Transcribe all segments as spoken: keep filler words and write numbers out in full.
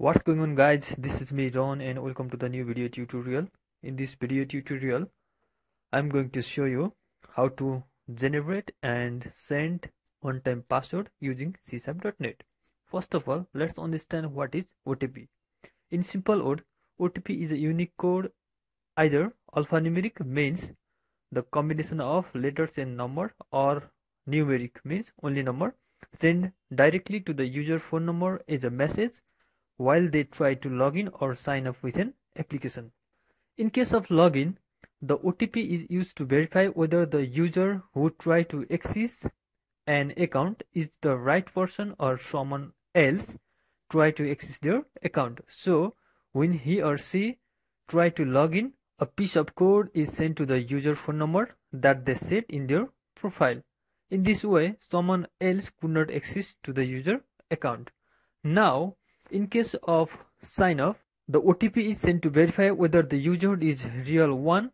What's going on, guys? This is me, Ron, and welcome to the new video tutorial. In this video tutorial, I'm going to show you how to generate and send one-time password using C sharp dot net. First of all, let's understand what is O T P. In simple word, O T P is a unique code, either alphanumeric, means the combination of letters and number, or numeric, means only number, sent directly to the user phone number as a message while they try to log in or sign up with an application. In case of login, the O T P is used to verify whether the user who tried to access an account is the right person or someone else try to access their account. So when he or she try to log in, a piece of code is sent to the user phone number that they set in their profile. In this way, someone else could not access to the user account. Now, in case of sign up, the O T P is sent to verify whether the user is real one,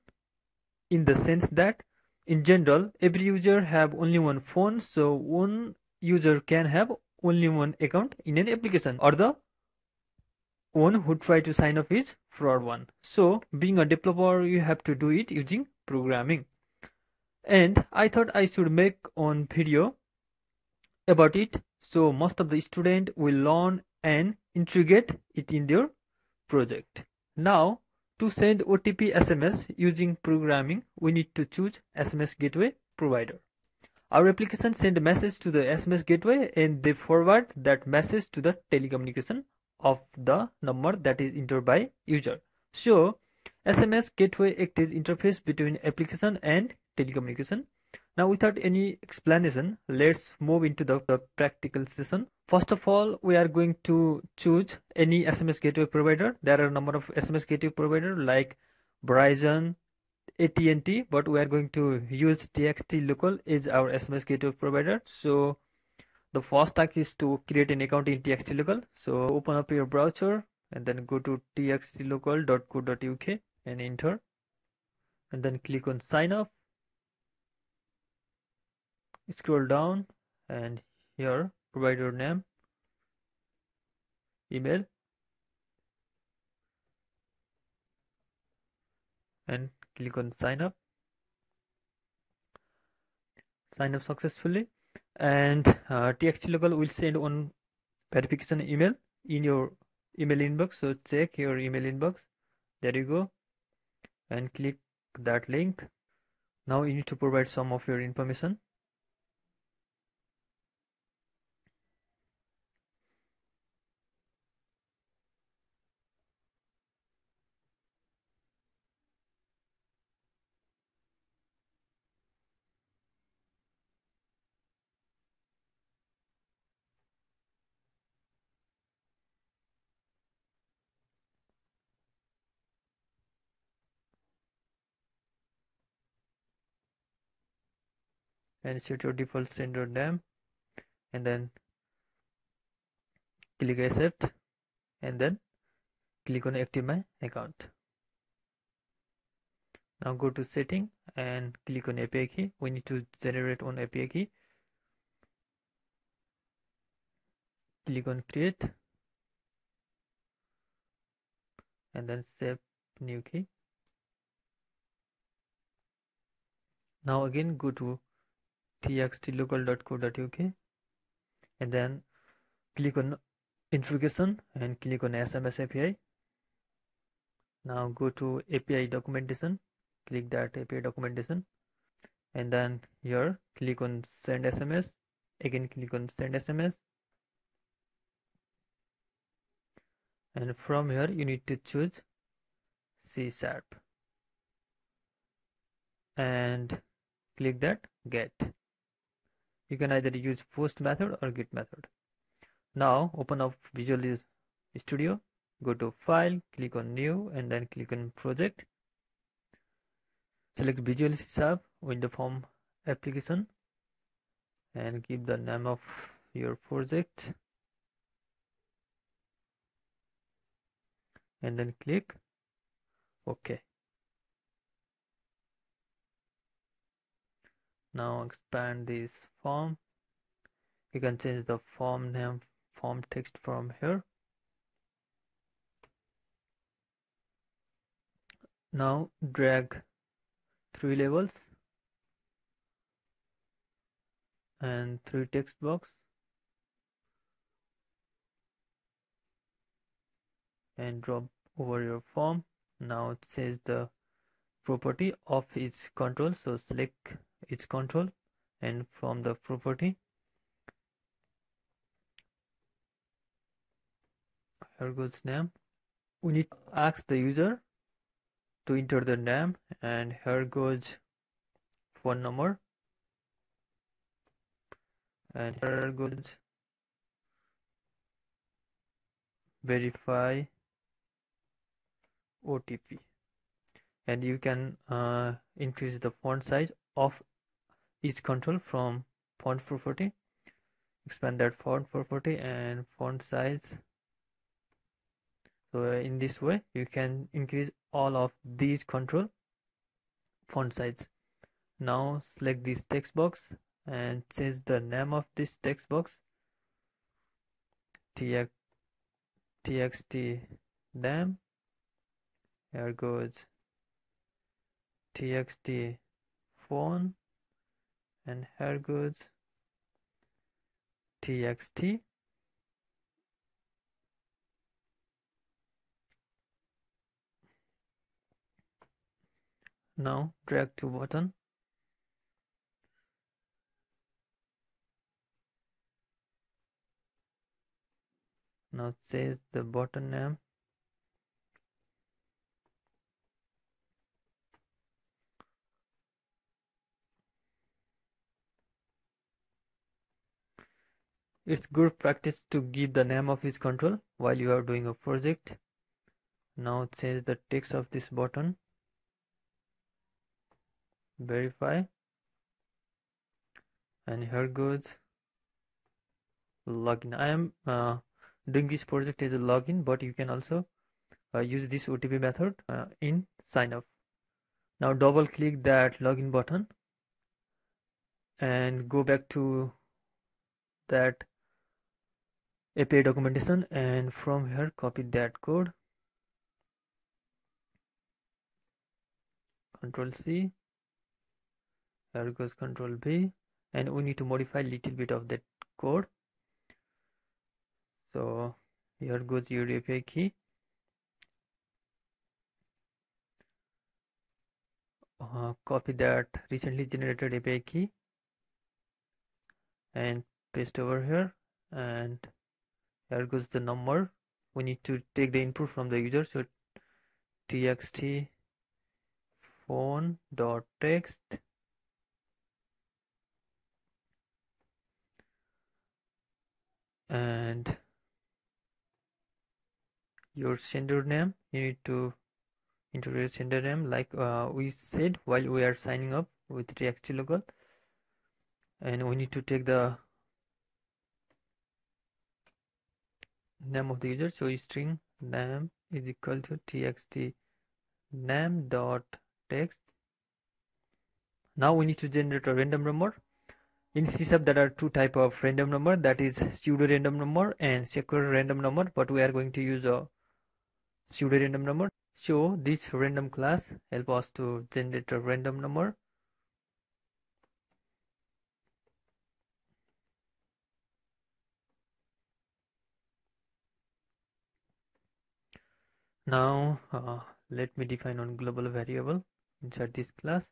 in the sense that in general every user have only one phone, so one user can have only one account in an application, or the one who try to sign up is fraud one. So being a developer, you have to do it using programming. And I thought I should make one video about it, so most of the student will learn and integrate it in their project. Now, to send O T P S M S using programming, we need to choose S M S gateway provider. Our application send a message to the S M S gateway, and they forward that message to the telecommunication of the number that is entered by user. So S M S gateway acts as interface between application and telecommunication. Now, without any explanation, let's move into the, the practical session. First of all, we are going to choose any S M S gateway provider. There are a number of S M S gateway providers like Verizon, A T and T, but we are going to use txtlocal as our S M S gateway provider. So the first task is to create an account in txtlocal. So open up your browser and then go to t x t local dot co dot u k and enter, and then click on sign up. Scroll down and here provider name, email, and click on sign up. Sign up successfully, and uh, txtlocal will send one verification email in your email inbox. So check your email inbox. There you go, and click that link. Now you need to provide some of your information. And set your default sender name, and then click accept, and then click on active my account. Now go to setting and click on A P I key. We need to generate one A P I key. Click on create, and then save new key. Now again go to t x t local dot co dot u k and then click on integration and click on S M S A P I. Now go to A P I documentation, click that A P I documentation, and then here click on send S M S. Again click on send S M S, and from here you need to choose C sharp and click that get. You can either use post method or get method. Now open up Visual Studio, go to File, click on New, and then click on Project. Select Visual C sharp Window Form Application and give the name of your project, and then click OK. Now expand this form. You can change the form name, form text from here. Now drag three labels and three text box and drop over your form. Now it says the property of each control, so select each control and from the property here goes name. We need to ask the user to enter the name, and here goes phone number and here goes verify O T P, and you can uh, increase the font size of each control from font property. Expand that font property and font size. So in this way you can increase all of these control font size. Now select this text box and change the name of this text box, txt name. Here goes txt phone and here goes txt . Now drag to button . Now it says the button name . It's good practice to give the name of each control while you are doing a project. Now it says the text of this button verify, and here goes login. I am uh, doing this project as a login, but you can also uh, use this O T P method uh, in sign up. Now double click that login button and go back to that A P I documentation, and from here copy that code, control C, here goes control V, and we need to modify little bit of that code. So here goes your A P I key, uh, copy that recently generated A P I key and paste over here, and here goes the number. We need to take the input from the user, so txt phone dot text. And your sender name, you need to enter your sender name like uh, we said while we are signing up with txtlocal, and we need to take the name of the user, so string name is equal to txt name dot text. Now we need to generate a random number. In C sharp, there are two types of random number, that is pseudo random number and secure random number, but we are going to use a pseudo random number. So this random class help us to generate a random number. Now uh, let me define one global variable inside this class.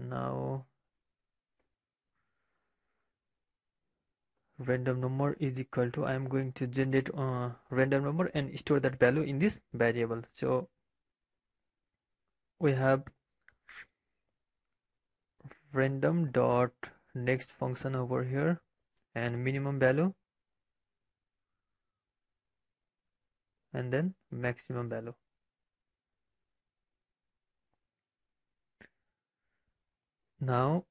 Now random number is equal to, I am going to generate a uh, random number and store that value in this variable. So we have random dot next function over here and minimum value and then maximum value. Now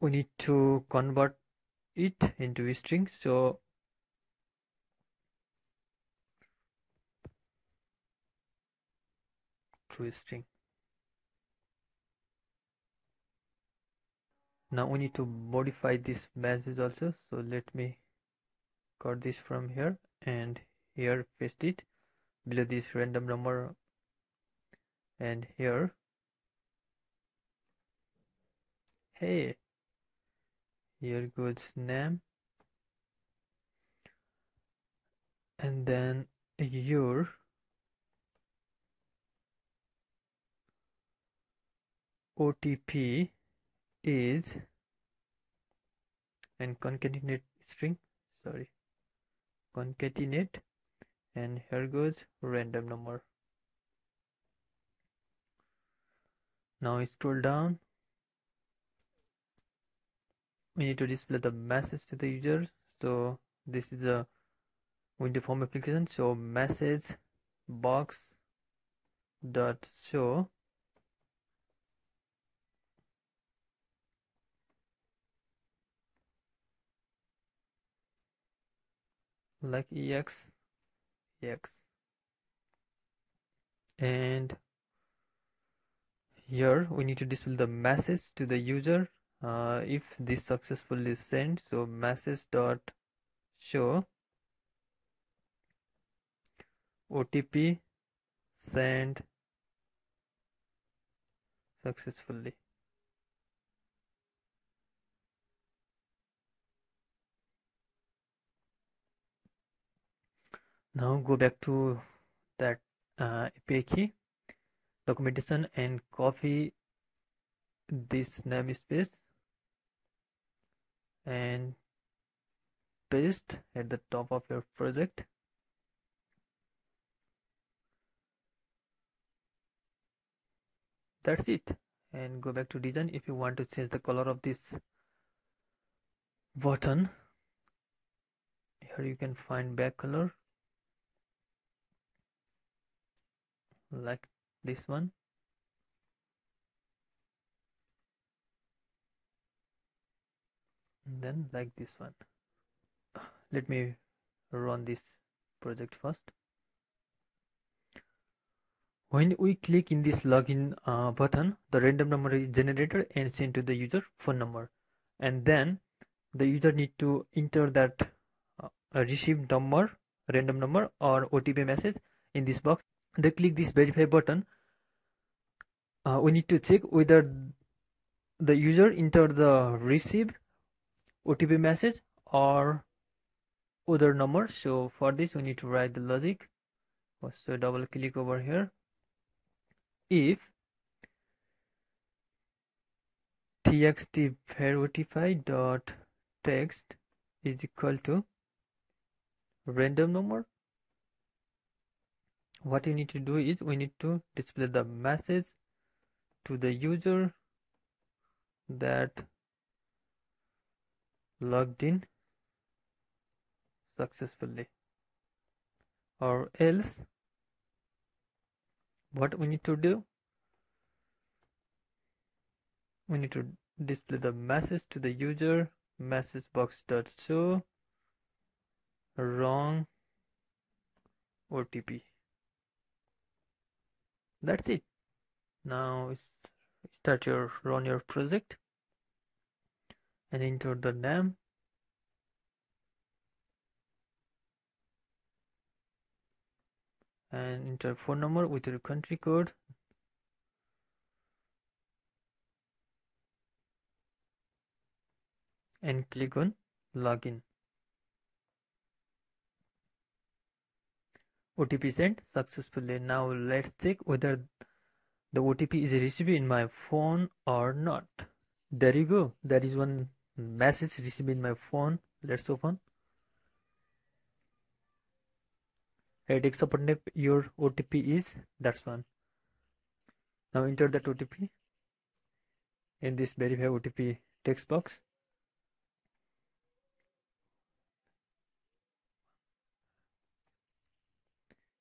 we need to convert it into a string, so to a string. Now we need to modify this message also, so let me cut this from here and here, paste it below this random number, and here, hey, here goes name, and then your O T P is, and concatenate string, sorry, concatenate, and here goes random number. Now I scroll down. We need to display the message to the user. So this is a window form application. So message box dot show. Like ex ex, and here we need to display the message to the user uh, if this successfully sent. So message dot show O T P sent successfully. Now go back to that uh, A P I key documentation and copy this namespace and paste at the top of your project. That's it, and go back to design. If you want to change the color of this button, here you can find back color, like this one, and then like this one. Let me run this project first. When we click in this login uh, button, the random number is generated and sent to the user phone number, and then the user need to enter that uh, received number, random number or O T P message in this box. They click this verify button. Uh, we need to check whether the user entered the receive O T P message or other number. So for this we need to write the logic. So double click over here. If txt verify dot text is equal to random number, what you need to do is we need to display the message to the user that logged in successfully, or else what we need to do, we need to display the message to the user message box dot show wrong O T P. That's it. Now start your run your project and enter the name, and enter phone number with your country code, and click on login. O T P sent successfully. Now let's check whether the O T P is received in my phone or not. There you go. There is one message received in my phone. Let's open. Hey, txt, your O T P is, that's one. Now enter that O T P in this verify O T P text box.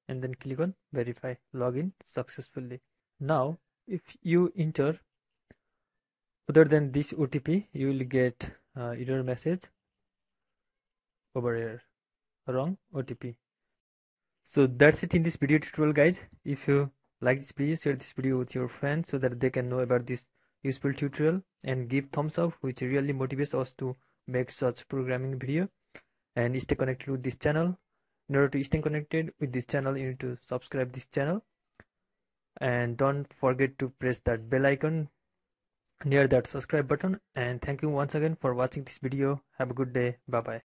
And then click on verify login successfully. Now if you enter other than this O T P, you will get uh, error message over here, wrong O T P. So that's it in this video tutorial, guys. If you like this video, share this video with your friends so that they can know about this useful tutorial and give thumbs up, which really motivates us to make such programming video. And stay connected with this channel. In order to stay connected with this channel, you need to subscribe this channel, and don't forget to press that bell icon near that subscribe button. And thank you once again for watching this video. Have a good day. Bye bye.